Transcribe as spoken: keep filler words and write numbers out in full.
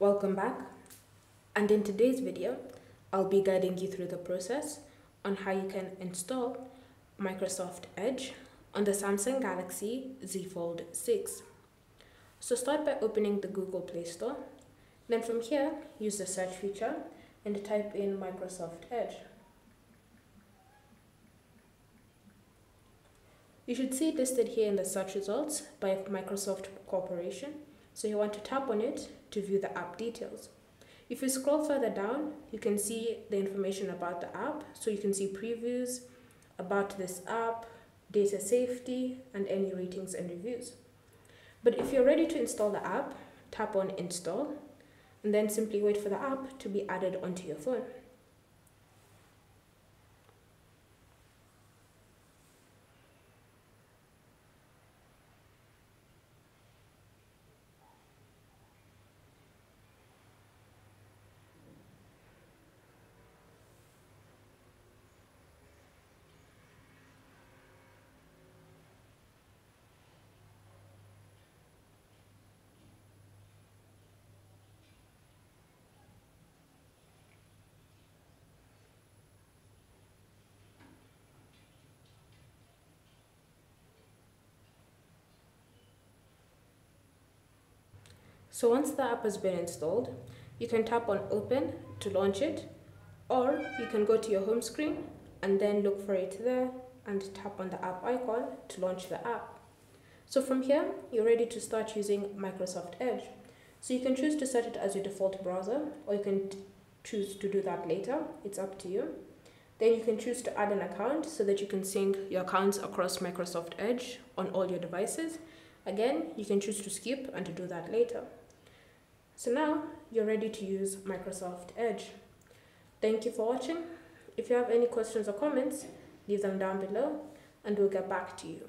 Welcome back, and in today's video I'll be guiding you through the process on how you can install Microsoft Edge on the Samsung Galaxy Z Fold six. So start by opening the Google Play Store, then from here use the search feature and type in Microsoft Edge. You should see it listed here in the search results by Microsoft Corporation, so you want to tap on it to view the app details. If you scroll further down, you can see the information about the app, so you can see previews, about this app, data safety, and any ratings and reviews. But if you're ready to install the app, tap on install, and then simply wait for the app to be added onto your phone. So once the app has been installed, you can tap on open to launch it, or you can go to your home screen and then look for it there and tap on the app icon to launch the app. So from here, you're ready to start using Microsoft Edge. So you can choose to set it as your default browser, or you can choose to do that later. It's up to you. Then you can choose to add an account so that you can sync your accounts across Microsoft Edge on all your devices. Again, you can choose to skip and to do that later. So now you're ready to use Microsoft Edge. Thank you for watching. If you have any questions or comments, leave them down below and we'll get back to you.